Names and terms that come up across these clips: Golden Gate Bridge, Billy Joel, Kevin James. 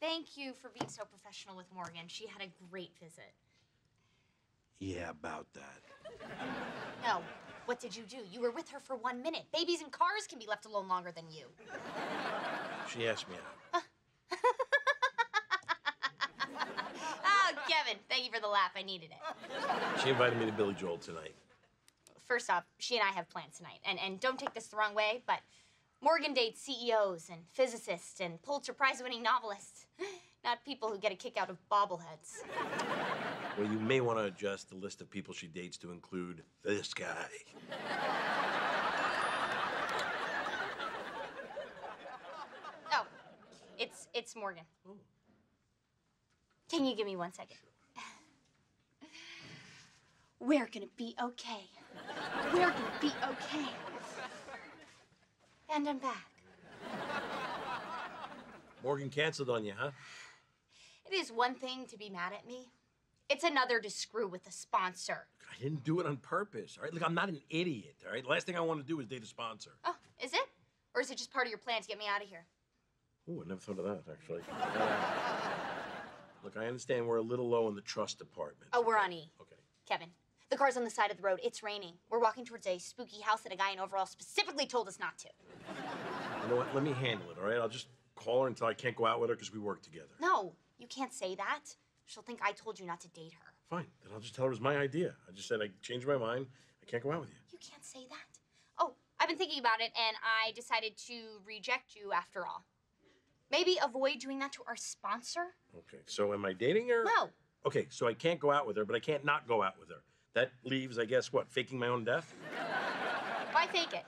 Thank you for being so professional with Morgan. She had a great visit. Yeah, about that. No. What did you do? You were with her for 1 minute. Babies in cars can be left alone longer than you. She asked me out. Oh, Kevin, thank you for the laugh. I needed it. She invited me to Billy Joel tonight. First off, she and I have plans tonight. And don't take this the wrong way, but Morgan dates CEOs and physicists and Pulitzer Prize-winning novelists, not people who get a kick out of bobbleheads. Well, you may want to adjust the list of people she dates to include this guy. Oh, it's Morgan. Ooh. Can you give me 1 second? Sure. We're gonna be okay. We're gonna be okay. And I'm back. Morgan canceled on you, huh? It is one thing to be mad at me. It's another to screw with a sponsor. I didn't do it on purpose, all right? Look, I'm not an idiot, all right? Last thing I want to do is date a sponsor. Oh, is it? Or is it just part of your plan to get me out of here? Oh, I never thought of that, actually. Look, I understand we're a little low in the trust department. Oh, okay. We're on E. Okay. Kevin, the car's on the side of the road. It's raining. We're walking towards a spooky house that a guy in overalls specifically told us not to. You know what? Let me handle it, all right? I'll just call her until I can't go out with her because we work together. No, you can't say that. She'll think I told you not to date her. Fine, then I'll just tell her it was my idea. I just said I changed my mind. I can't go out with you. You can't say that. Oh, I've been thinking about it, and I decided to reject you after all. Maybe avoid doing that to our sponsor. Okay, so am I dating her? No. Okay, so I can't go out with her, but I can't not go out with her. That leaves, I guess, what, faking my own death? Why fake it?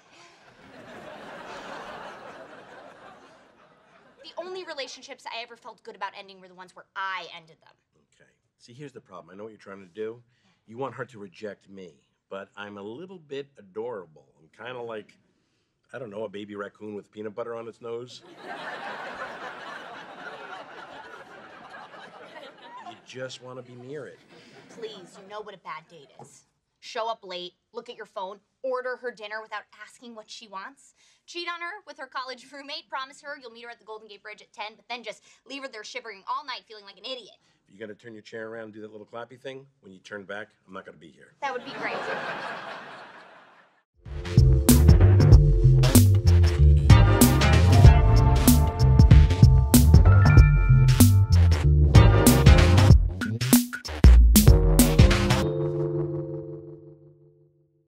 The only relationships I ever felt good about ending were the ones where I ended them. Okay. See, here's the problem. I know what you're trying to do. You want her to reject me, but I'm a little bit adorable. I'm kind of like, I don't know, a baby raccoon with peanut butter on its nose. You just want to be near it. Please, you know what a bad date is. Show up late, look at your phone, order her dinner without asking what she wants, cheat on her with her college roommate, promise her you'll meet her at the Golden Gate Bridge at 10, but then just leave her there shivering all night feeling like an idiot. You gotta turn your chair around and do that little clappy thing. When you turn back, I'm not gonna be here. That would be great.